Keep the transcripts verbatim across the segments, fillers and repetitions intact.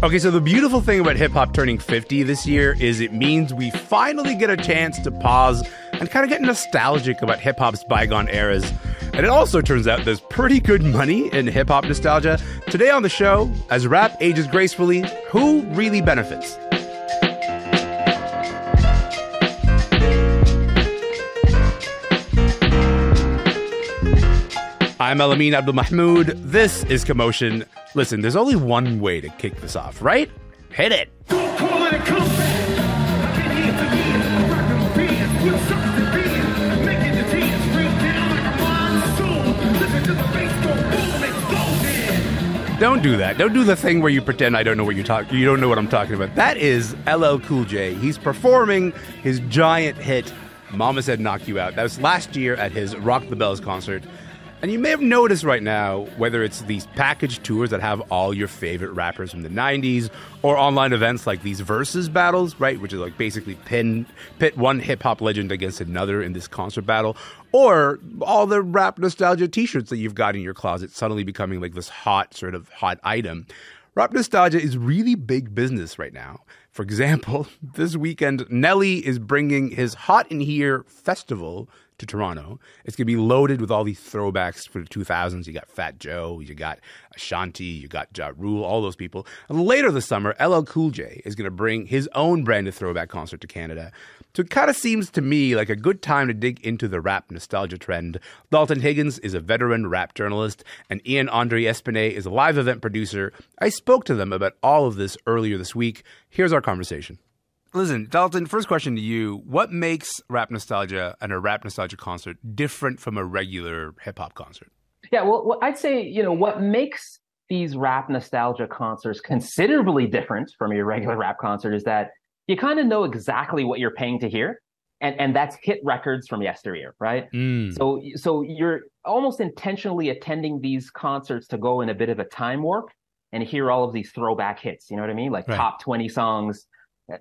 Okay, so the beautiful thing about hip-hop turning fifty this year is it means we finally get a chance to pause and kind of get nostalgic about hip-hop's bygone eras. And it also turns out there's pretty good money in hip-hop nostalgia. Today on the show, as rap ages gracefully, who really benefits? I'm Elamin Abdelmahmoud. This is Commotion. Listen, there's only one way to kick this off, right? Hit it. Don't do that. Don't do the thing where you pretend I don't know what you're talking. You don't know what I'm talking about. That is L L Cool J. He's performing his giant hit, "Mama Said Knock You Out." That was last year at his Rock the Bells concert. And you may have noticed right now, whether it's these package tours that have all your favorite rappers from the nineties, or online events like these Versus Battles, right, which is like basically pin, pit one hip-hop legend against another in this concert battle, or all the rap nostalgia t-shirts that you've got in your closet suddenly becoming like this hot sort of hot item. Rap nostalgia is really big business right now. For example, this weekend, Nelly is bringing his Hot in Here festival to Toronto. It's going to be loaded with all these throwbacks for the two thousands. You got Fat Joe, you got Ashanti, you got Ja Rule, all those people. And later this summer, L L Cool J is going to bring his own brand of throwback concert to Canada. So it kind of seems to me like a good time to dig into the rap nostalgia trend. Dalton Higgins is a veteran rap journalist, and Ian Andre Espinet is a live event producer. I spoke to them about all of this earlier this week. Here's our conversation. Listen, Dalton, first question to you. What makes rap nostalgia and a rap nostalgia concert different from a regular hip-hop concert? Yeah, well, I'd say, you know, what makes these rap nostalgia concerts considerably different from your regular rap concert is that you kind of know exactly what you're paying to hear, and, and that's hit records from yesteryear, right? Mm. So, so you're almost intentionally attending these concerts to go in a bit of a time warp and hear all of these throwback hits, you know what I mean? Like right. Top twenty songs,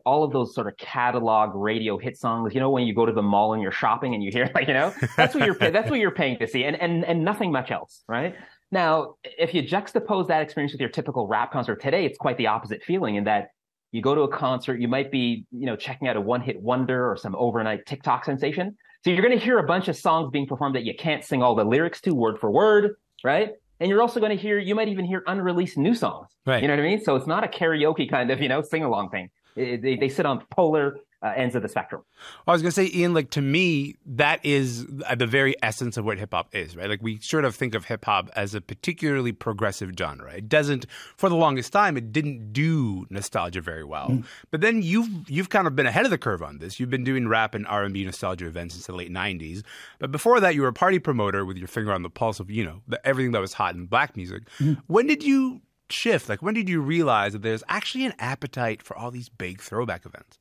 all of those sort of catalog radio hit songs, you know, when you go to the mall and you're shopping and you hear, like, you know, that's what you're pay- that's what you're paying to see, and and and nothing much else, right? Now, if you juxtapose that experience with your typical rap concert today, it's quite the opposite feeling in that you go to a concert, you might be, you know, checking out a one-hit wonder or some overnight TikTok sensation. So you're going to hear a bunch of songs being performed that you can't sing all the lyrics to word for word, right? And you're also going to hear, you might even hear unreleased new songs, right? You know what I mean? So it's not a karaoke kind of, you know, sing-along thing. They, they sit on polar uh, ends of the spectrum. Well, I was going to say, Ian, like to me, that is the very essence of what hip-hop is, right? Like we sort of think of hip-hop as a particularly progressive genre. It doesn't, for the longest time, it didn't do nostalgia very well. Mm. But then you've you've kind of been ahead of the curve on this. You've been doing rap and R and B nostalgia events since the late nineties. But before that, you were a party promoter with your finger on the pulse of, you know, the, everything that was hot in black music. Mm. When did you... shift? Like, when did you realize that there's actually an appetite for all these big throwback events?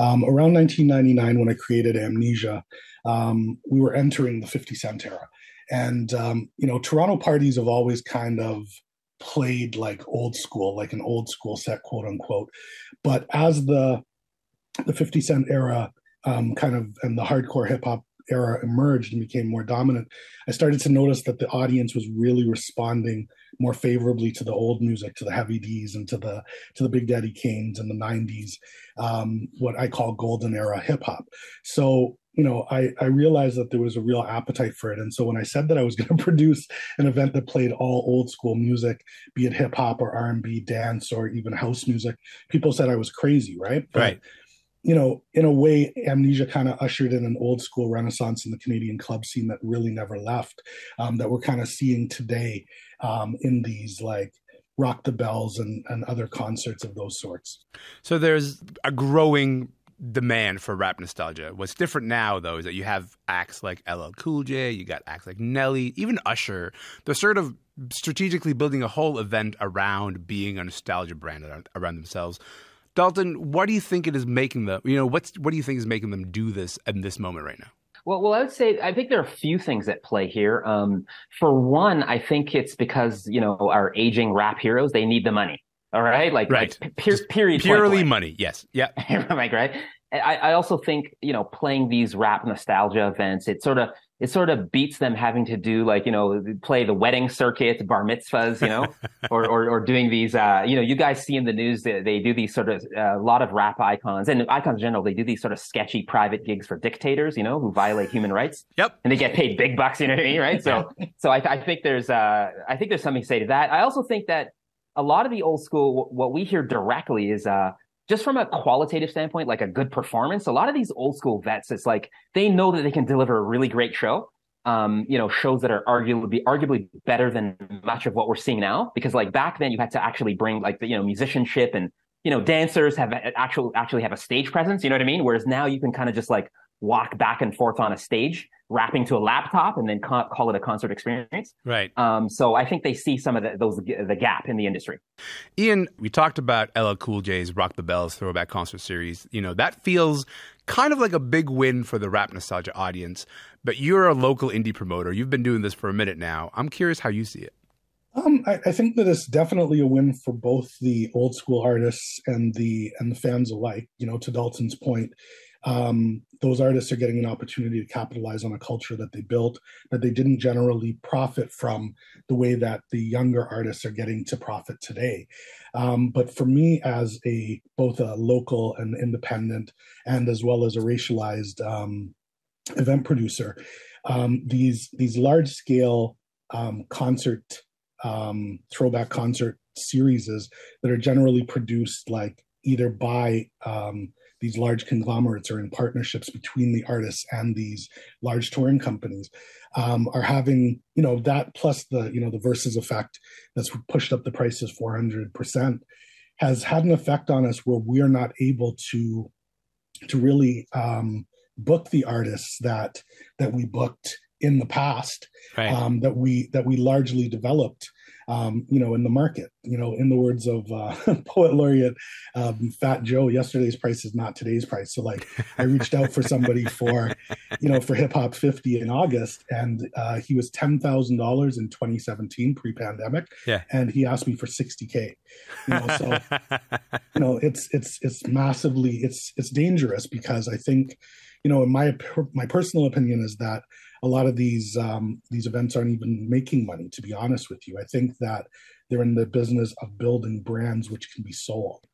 Um, around nineteen ninety-nine, when I created Amnesia, um, we were entering the fifty cent era. And, um, you know, Toronto parties have always kind of played like old school, like an old school set, quote unquote. But as the the fifty cent era um, kind of and the hardcore hip hop era emerged and became more dominant, I started to notice that the audience was really responding more favorably to the old music, to the Heavy D's and to the to the Big Daddy Kanes and the nineties, um, what I call golden era hip hop. So, you know, I, I realized that there was a real appetite for it. And so when I said that I was going to produce an event that played all old school music, be it hip hop or R and B, dance, or even house music, people said I was crazy, right? But, right. You know, in a way, Amnesia kind of ushered in an old school renaissance in the Canadian club scene that really never left, um, that we're kind of seeing today um, in these like Rock the Bells and, and other concerts of those sorts. So there's a growing demand for rap nostalgia. What's different now, though, is that you have acts like L L Cool J, you got acts like Nelly, even Usher. They're sort of strategically building a whole event around being a nostalgia brand around themselves. Dalton, what do you think it is making them, you know, what's, what do you think is making them do this in this moment right now? Well, well, I would say, I think there are a few things at play here. Um, for one, I think it's because, you know, our aging rap heroes, they need the money. All right. Like, right. like pe- period. Purely point money. Point. Yes. Yeah. Like, right. I, I also think, you know, playing these rap nostalgia events, it sort of, it sort of beats them having to do, like, you know, play the wedding circuits, bar mitzvahs, you know, or, or or doing these, uh, you know, you guys see in the news that they, they do these sort of a uh, lot of rap icons and icons in general. They do these sort of sketchy private gigs for dictators, you know, who violate human rights. Yep. And they get paid big bucks, you know what I mean, right? So, so I, I think there's, uh, I think there's something to say to that. I also think that a lot of the old school, what we hear directly is, uh, just from a qualitative standpoint, like a good performance, a lot of these old school vets, it's like they know that they can deliver a really great show. Um, you know, shows that are arguably arguably better than much of what we're seeing now, because like back then you had to actually bring like the, you know, musicianship and, you know, dancers have actual actually have a stage presence. You know what I mean? Whereas now you can kind of just like walk back and forth on a stage, rapping to a laptop, and then ca- call it a concert experience. Right. Um, so I think they see some of the, those the gap in the industry. Ian, we talked about L L Cool J's Rock the Bells throwback concert series. You know, that feels kind of like a big win for the rap nostalgia audience. But you're a local indie promoter. You've been doing this for a minute now. I'm curious how you see it. Um, I, I think that it's definitely a win for both the old school artists and the and the fans alike. You know, to Dalton's point, um, those artists are getting an opportunity to capitalize on a culture that they built that they didn't generally profit from the way that the younger artists are getting to profit today. Um, but for me, as a both a local and independent, and as well as a racialized um, event producer, um, these these large scale um, concert. Um, throwback concert series that are generally produced like either by um, these large conglomerates or in partnerships between the artists and these large touring companies um, are having, you know, that plus the, you know, the Versus effect that's pushed up the prices four hundred percent has had an effect on us where we are not able to to really um, book the artists that that we booked in the past, right. um, that we that we largely developed, um, you know, in the market. You know, in the words of uh, poet laureate um, Fat Joe, yesterday's price is not today's price. So, like, I reached out for somebody for, you know, for Hip Hop fifty in August, and uh, he was ten thousand dollars in twenty seventeen pre-pandemic, yeah. and he asked me for sixty k. You know, so you know, it's it's it's massively it's it's dangerous because I think, you know, in my my personal opinion is that. A lot of these um, these events aren't even making money, to be honest with you. I think that they're in the business of building brands which can be sold.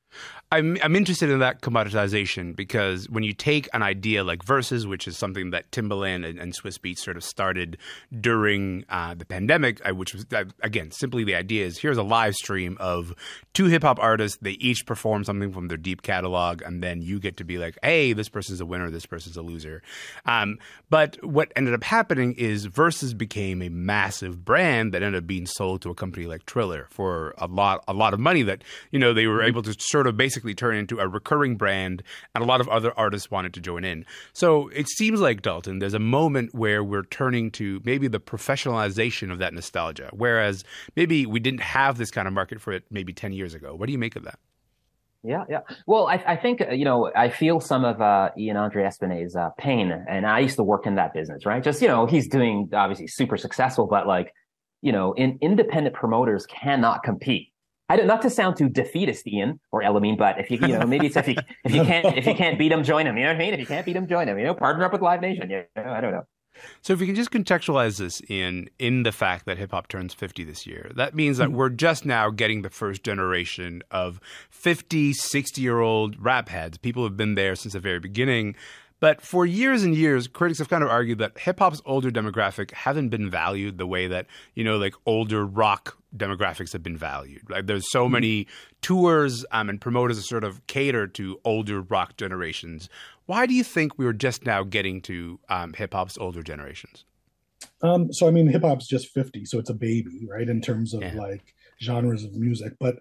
I'm I'm interested in that commoditization because when you take an idea like Versus, which is something that Timbaland and, and Swiss Beats sort of started during uh, the pandemic, which was, again, simply the idea is here's a live stream of two hip-hop artists. They each perform something from their deep catalog, and then you get to be like, hey, this person's a winner, this person's a loser. Um, but what ended up happening is Versus became a massive brand that ended up being sold to a company like Triller for a lot, a lot of money that, you know, they were able to serve sort of basically turn into a recurring brand, and a lot of other artists wanted to join in. So it seems like, Dalton, there's a moment where we're turning to maybe the professionalization of that nostalgia, whereas maybe we didn't have this kind of market for it maybe ten years ago. What do you make of that? Yeah, yeah. Well, I, I think, you know, I feel some of uh, Ian Andre Espinet's uh, pain, and I used to work in that business, right? Just, you know, he's doing obviously super successful, but like, you know, in, independent promoters cannot compete. I don't, not to sound too defeatist, Ian or Elamin, but if you, you know, maybe it's if you if you can't if you can't beat them, join them. You know what I mean? If you can't beat them, join them. You know, partner up with Live Nation. You know, I don't know. So if we can just contextualize this in in the fact that hip hop turns fifty this year, that means that we're just now getting the first generation of fifty, sixty-year-old rap heads. People have been there since the very beginning. But for years and years, critics have kind of argued that hip-hop's older demographic haven't been valued the way that, you know, like older rock demographics have been valued. Like, there's so many tours um, and promoters that sort of cater to older rock generations. Why do you think we were just now getting to um, hip-hop's older generations? Um, so, I mean, hip-hop's just fifty, so it's a baby, right, in terms of, yeah. like, genres of music. But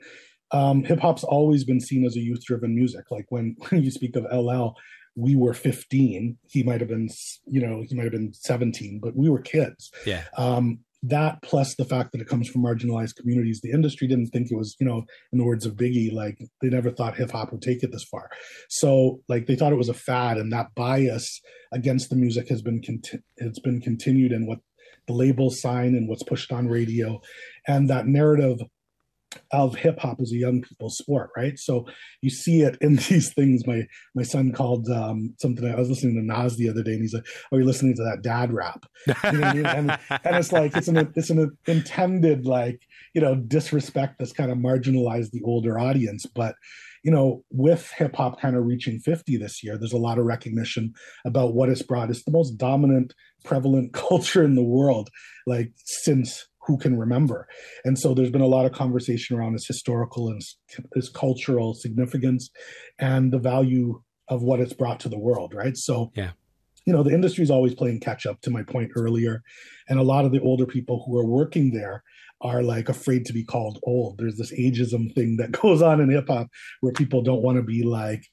um, hip-hop's always been seen as a youth-driven music. Like, when, when you speak of L L, we were fifteen. He might have been, you know, he might have been seventeen, but we were kids. Yeah. Um, that plus the fact that it comes from marginalized communities. The industry didn't think it was, you know, in the words of Biggie, like they never thought hip hop would take it this far. So like they thought it was a fad, and that bias against the music has been conti- it's been continued in what the labels sign and what's pushed on radio, and that narrative of hip hop as a young people's sport, right? So you see it in these things. My my son called um, something. I was listening to Nas the other day, and he's like, "Oh, you're listening to that dad rap," you know what I mean? and, and it's like it's an it's an intended like you know disrespect that's kind of marginalized the older audience, but. You know, with hip hop kind of reaching fifty this year, there's a lot of recognition about what it's brought. It's the most dominant, prevalent culture in the world, like since who can remember. And so there's been a lot of conversation around its historical and its cultural significance and the value of what it's brought to the world, right? So, yeah. You know, the industry is always playing catch up, to my point earlier. And a lot of the older people who are working there are like afraid to be called old. There's this ageism thing that goes on in hip hop where people don't want to be like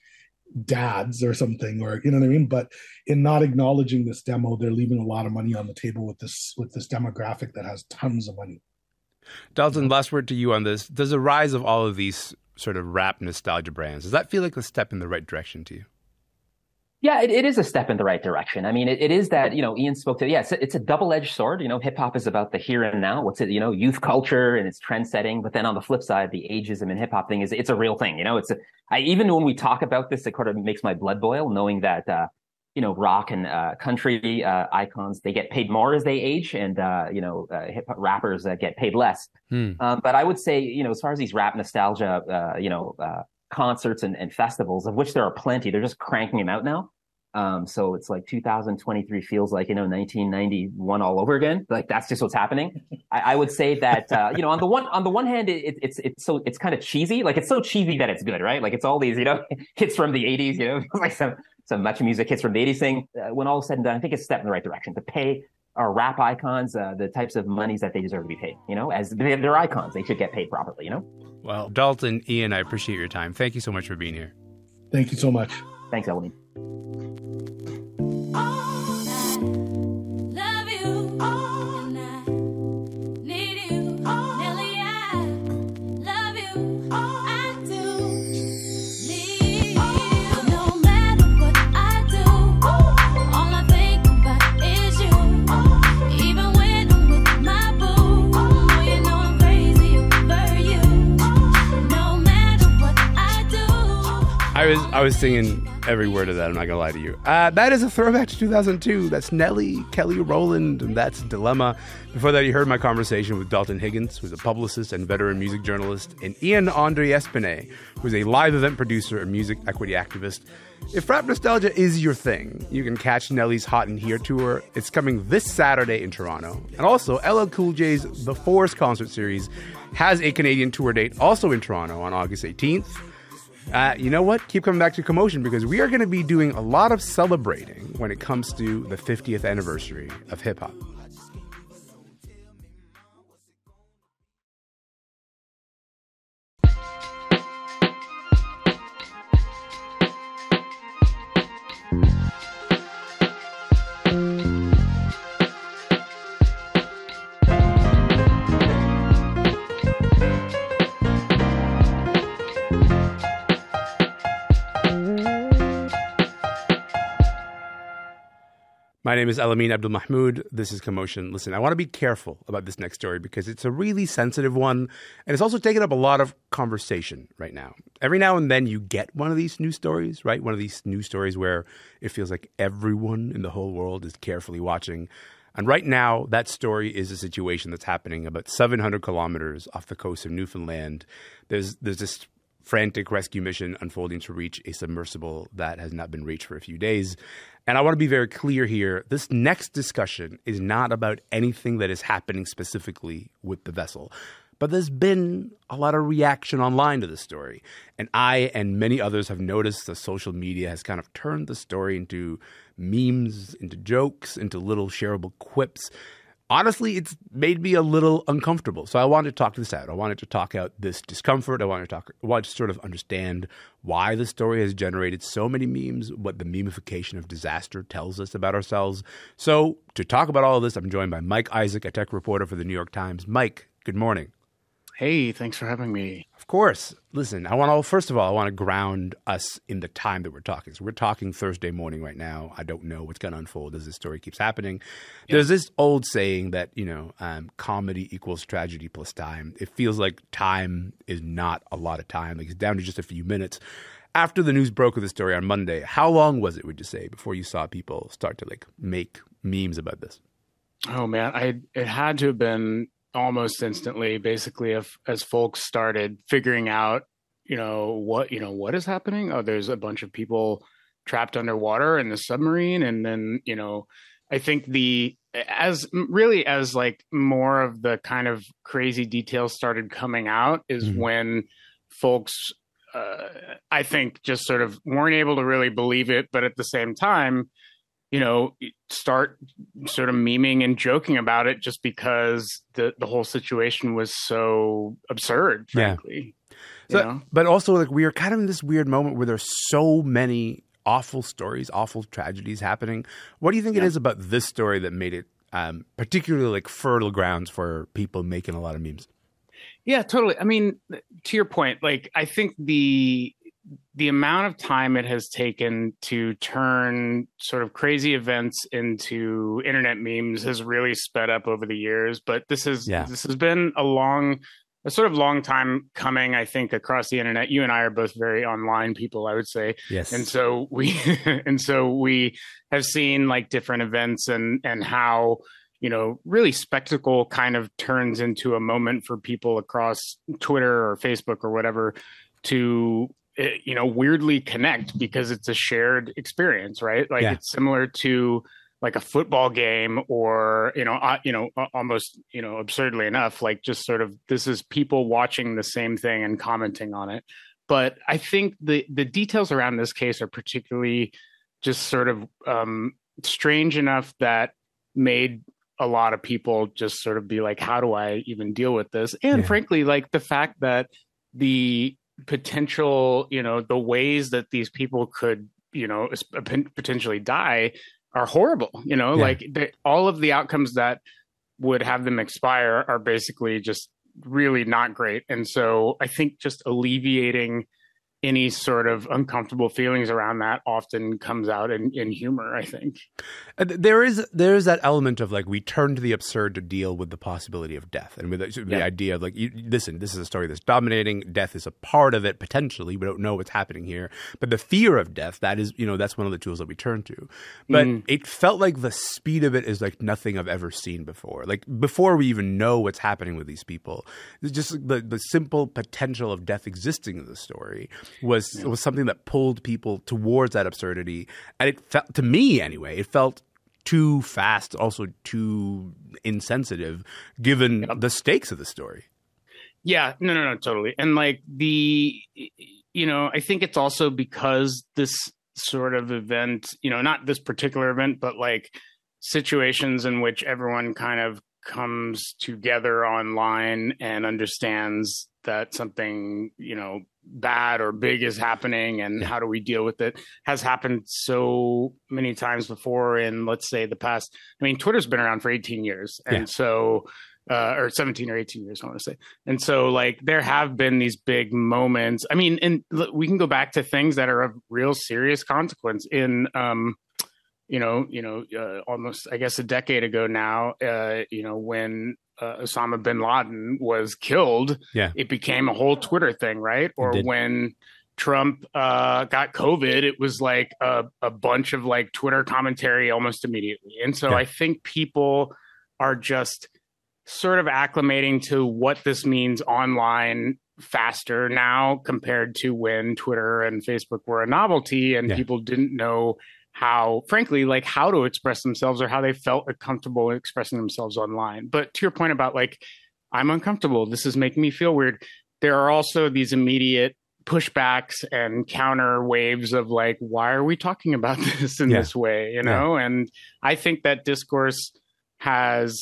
dads or something, or, you know what I mean? But in not acknowledging this demo, they're leaving a lot of money on the table with this, with this demographic that has tons of money. Dalton, last word to you on this. Does the rise of all of these sort of rap nostalgia brands, does that feel like a step in the right direction to you? Yeah, it, it is a step in the right direction. I mean, it, it is that, you know, Ian spoke to, yeah, it's a, it's a double-edged sword. You know, hip hop is about the here and now. What's it, you know, youth culture and it's trend setting. But then on the flip side, the ageism and hip hop thing is, it's a real thing. You know, it's, a, I, even when we talk about this, it kind of makes my blood boil knowing that, uh, you know, rock and uh, country uh, icons, they get paid more as they age and, uh, you know, uh, hip hop rappers uh, get paid less. Hmm. Um, but I would say, you know, as far as these rap nostalgia, uh, you know, uh, concerts and, and festivals, of which there are plenty, they're just cranking them out now. Um, so it's like two thousand twenty-three feels like, you know, nineteen ninety-one all over again. Like that's just what's happening. I, I would say that, uh, you know, on the one, on the one hand, it, it's, it's so, it's kind of cheesy. Like it's so cheesy that it's good, right? Like it's all these, you know, hits from the eighties, you know, like some, some much music hits from the eighties thing. Uh, when all is said and done, I think it's a step in the right direction to pay our rap icons, uh, the types of monies that they deserve to be paid, you know, as they're, they're icons, they should get paid properly, you know? Well, Dalton, Ian, I appreciate your time. Thank you so much for being here. Thank you so much. Thanks, Elamin. I was I was singing every word of that, I'm not gonna lie to you. Uh, that is a throwback to two thousand two. That's Nelly, Kelly Rowland, and that's Dilemma. Before that, you heard my conversation with Dalton Higgins, who's a publicist and veteran music journalist, and Ian Andre Espinet, who's a live event producer and music equity activist. If rap nostalgia is your thing, you can catch Nelly's Hot in Here tour. It's coming this Saturday in Toronto. And also, L L Cool J's The Force concert series has a Canadian tour date also in Toronto on August eighteenth. Uh, you know what? Keep coming back to Commotion because we are going to be doing a lot of celebrating when it comes to the fiftieth anniversary of hip hop. My name is Elamin Abdelmahmoud. This is Commotion. Listen, I want to be careful about this next story because it's a really sensitive one, and it's also taken up a lot of conversation right now. Every now and then you get one of these news stories, right? One of these news stories where it feels like everyone in the whole world is carefully watching. And right now, that story is a situation that's happening about seven hundred kilometers off the coast of Newfoundland. There's, there's this frantic rescue mission unfolding to reach a submersible that has not been reached for a few days. And I want to be very clear here. This next discussion is not about anything that is happening specifically with the vessel. But there's been a lot of reaction online to this story. And I and many others have noticed that social media has kind of turned the story into memes, into jokes, into little shareable quips. Honestly, it's made me a little uncomfortable. So I wanted to talk this out. I wanted to talk out this discomfort. I wanted to talk, I wanted to sort of understand why the story has generated so many memes, what the memification of disaster tells us about ourselves. So to talk about all of this, I'm joined by Mike Isaac, a tech reporter for the New York Times. Mike, good morning. Hey, thanks for having me. Of course. Listen, I want to, first of all, I want to ground us in the time that we're talking. So we're talking Thursday morning right now. I don't know what's going to unfold as this story keeps happening. Yeah. There's this old saying that, you know, um, comedy equals tragedy plus time. It feels like time is not a lot of time. Like, it's down to just a few minutes. After the news broke of the story on Monday, how long was it, would you say, before you saw people start to, like, make memes about this? Oh, man. I It had to have been almost instantly, basically, if, as folks started figuring out, you know, what, you know, what is happening. Oh, there's a bunch of people trapped underwater in the submarine. And then, you know, I think the, as really as like more of the kind of crazy details started coming out is mm-hmm. when folks, uh, I think, just sort of weren't able to really believe it. But at the same time, you know, start sort of memeing and joking about it just because the, the whole situation was so absurd, frankly. Yeah. So, you know? But also, like, we are kind of in this weird moment where there's so many awful stories, awful tragedies happening. What do you think yeah. it is about this story that made it um, particularly, like, fertile grounds for people making a lot of memes? Yeah, totally. I mean, to your point, like, I think the... the amount of time it has taken to turn sort of crazy events into internet memes has really sped up over the years. But this is yeah. this has been a long, a sort of long time coming, I think, across the internet. You and I are both very online people, I would say. Yes. And so we and so we have seen, like, different events and and how, you know, really spectacle kind of turns into a moment for people across Twitter or Facebook or whatever to, you know, weirdly connect because it's a shared experience, right? Like yeah. it's similar to like a football game or, you know, uh, you know, almost, you know, absurdly enough, like just sort of, this is people watching the same thing and commenting on it. But I think the, the details around this case are particularly just sort of um, strange enough that made a lot of people just sort of be like, how do I even deal with this? And yeah. frankly, like the fact that the potential, you know, the ways that these people could, you know, potentially die are horrible, you know, yeah. like they, all of the outcomes that would have them expire are basically just really not great. And so I think just alleviating any sort of uncomfortable feelings around that often comes out in, in humor, I think. There is there is that element of, like, we turn to the absurd to deal with the possibility of death. And with the yeah. idea of, like, you, listen, this is a story that's dominating. Death is a part of it, potentially. We don't know what's happening here. But the fear of death, that is, you know, that's one of the tools that we turn to. But mm. it felt like the speed of it is like nothing I've ever seen before. Like, before we even know what's happening with these people, just the, the simple potential of death existing in the story was yeah. was something that pulled people towards that absurdity. And it felt, to me anyway, it felt too fast, also too insensitive, given yep. the stakes of the story. Yeah, no, no, no, totally. And, like, the, you know, I think it's also because this sort of event, you know, not this particular event, but, like, situations in which everyone kind of comes together online and understands that something, you know, bad or big is happening and yeah. how do we deal with it has happened so many times before in, let's say, the past. I mean, Twitter's been around for eighteen years and yeah. so uh, or seventeen or eighteen years, I want to say. And so, like, there have been these big moments. I mean, and we can go back to things that are of real serious consequence in, um, you know, you know, uh, almost, I guess, a decade ago now, uh, you know, when Uh, Osama bin Laden was killed, yeah. it became a whole Twitter thing, right? Or when Trump uh, got COVID, it was like a, a bunch of, like, Twitter commentary almost immediately. And so yeah. I think people are just sort of acclimating to what this means online faster now compared to when Twitter and Facebook were a novelty and yeah. people didn't know how, frankly, like, how to express themselves or how they felt comfortable expressing themselves online. But to your point about, like, I'm uncomfortable, this is making me feel weird, there are also these immediate pushbacks and counter waves of, like, why are we talking about this in yeah. this way, you know? Yeah. And I think that discourse has,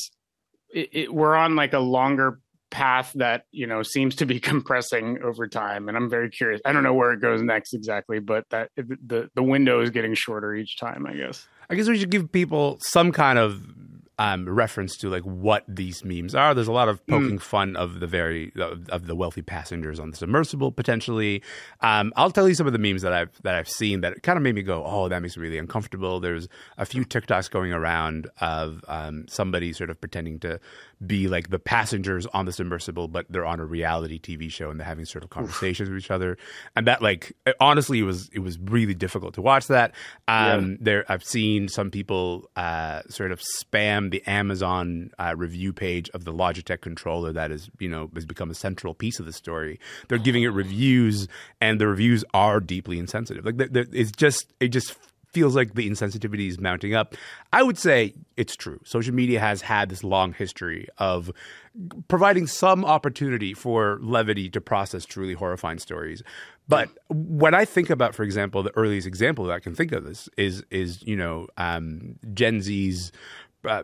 it, it, we're on, like, a longer path that, you know, seems to be compressing over time, and I'm very curious. I don't know where it goes next exactly, but that the the window is getting shorter each time, I guess. I guess we should give people some kind of um, reference to like what these memes are. There's a lot of poking mm. fun of the very of, of the wealthy passengers on the submersible potentially. Um, I'll tell you some of the memes that I've that I've seen that kind of made me go, oh, that makes me really uncomfortable. There's a few TikToks going around of um, somebody sort of pretending to be like the passengers on the submersible, but they're on a reality T V show and they're having sort of conversations Oof. with each other. And that, like, it, honestly, it was it was really difficult to watch that. Um, yeah. There, I've seen some people uh, sort of spam the Amazon uh, review page of the Logitech controller that is, you know, has become a central piece of the story. They're giving it reviews, and the reviews are deeply insensitive. Like, they're, they're, it's just it just. feels like the insensitivity is mounting up. I would say it's true. Social media has had this long history of providing some opportunity for levity to process truly horrifying stories. But when I think about, for example, the earliest example that I can think of this is, is you know, um, Gen Z's uh,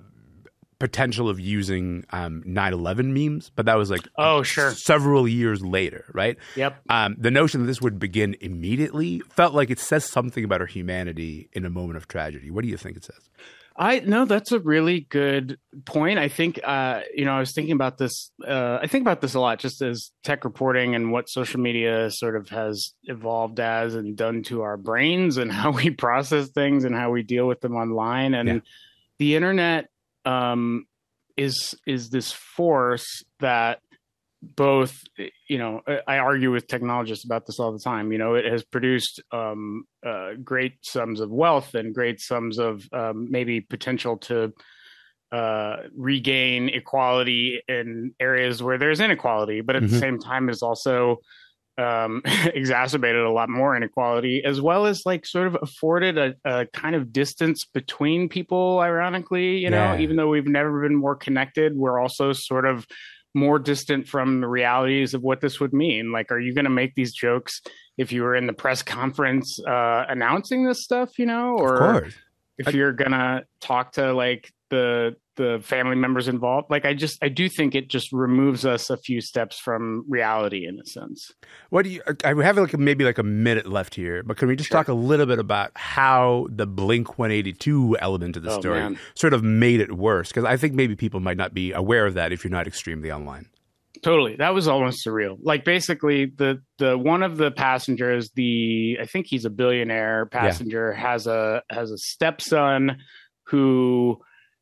potential of using um, nine eleven memes, but that was like oh, sure. several years later, right? Yep. Um, the notion that this would begin immediately felt like it says something about our humanity in a moment of tragedy. What do you think it says? I no, that's a really good point. I think, uh, you know, I was thinking about this. Uh, I think about this a lot, just as tech reporting and what social media sort of has evolved as and done to our brains and how we process things and how we deal with them online. And yeah. the internet Um, is is this force that both, you know, I argue with technologists about this all the time. You know, it has produced um, uh, great sums of wealth and great sums of um, maybe potential to uh, regain equality in areas where there's inequality, but at mm-hmm. the same time is also um, exacerbated a lot more inequality, as well as like sort of afforded a, a kind of distance between people, ironically, you know, yeah. even though we've never been more connected, we're also sort of more distant from the realities of what this would mean. Like, are you going to make these jokes if you were in the press conference uh, announcing this stuff, you know, or if I... you're going to talk to like the the family members involved? Like, I just, I do think it just removes us a few steps from reality in a sense. What do you, I have like maybe like a minute left here, but can we just sure. talk a little bit about how the Blink one eighty-two element of the oh, story man. sort of made it worse? Because I think maybe people might not be aware of that if you're not extremely online. Totally. That was almost surreal. Like, basically the, the, one of the passengers, the, I think he's a billionaire passenger yeah. has a, has a stepson who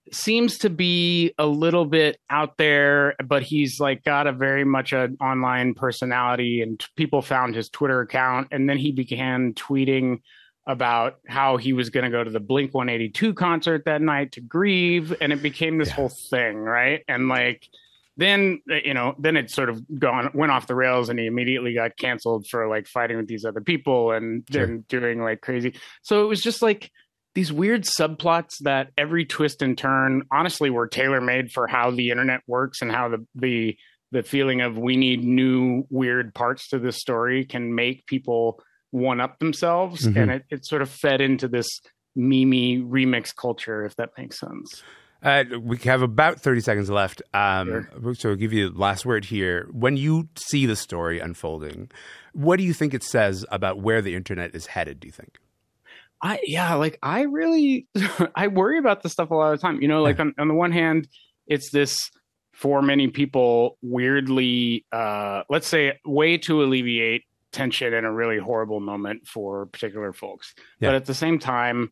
seems to be a little bit out there, but he's like got a very much an online personality, and t- people found his Twitter account. And then he began tweeting about how he was going to go to the Blink one eighty-two concert that night to grieve. And it became this yeah. whole thing. Right. And like, then, you know, then it sort of gone, went off the rails, and he immediately got canceled for like fighting with these other people and sure. doing like crazy. So it was just like these weird subplots that every twist and turn, honestly, were tailor-made for how the internet works and how the, the the feeling of we need new weird parts to this story can make people one-up themselves. Mm-hmm. And it, it sort of fed into this meme-y remix culture, if that makes sense. Uh, we have about thirty seconds left. Um, sure. So I'll give you the last word here. When you see the story unfolding, what do you think it says about where the internet is headed, do you think? I, yeah, like I really, I worry about this stuff a lot of the time, you know, like on, on the one hand, it's this for many people weirdly, uh, let's say way to alleviate tension in a really horrible moment for particular folks. Yeah. But at the same time,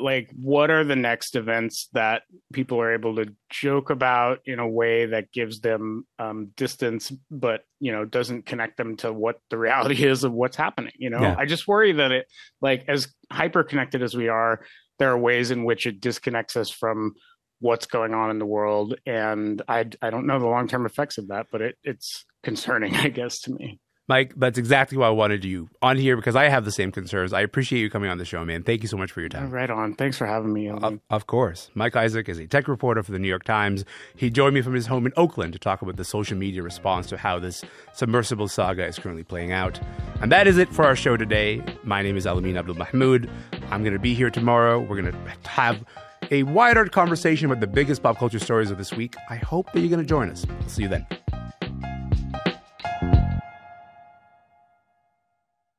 like, what are the next events that people are able to joke about in a way that gives them um, distance, but, you know, doesn't connect them to what the reality is of what's happening. You know, yeah. I just worry that it, like, as hyper connected as we are, there are ways in which it disconnects us from what's going on in the world. And I, I don't know the long-term effects of that, but it, it's concerning, I guess, to me. Mike, that's exactly why I wanted you on here, because I have the same concerns. I appreciate you coming on the show, man. Thank you so much for your time. Right on. Thanks for having me. Of, of course. Mike Isaac is a tech reporter for the New York Times. He joined me from his home in Oakland to talk about the social media response to how this submersible saga is currently playing out. And that is it for our show today. My name is Elamin Abdelmahmoud. I'm going to be here tomorrow. We're going to have a wide-eyed conversation about the biggest pop culture stories of this week. I hope that you're going to join us. I'll see you then.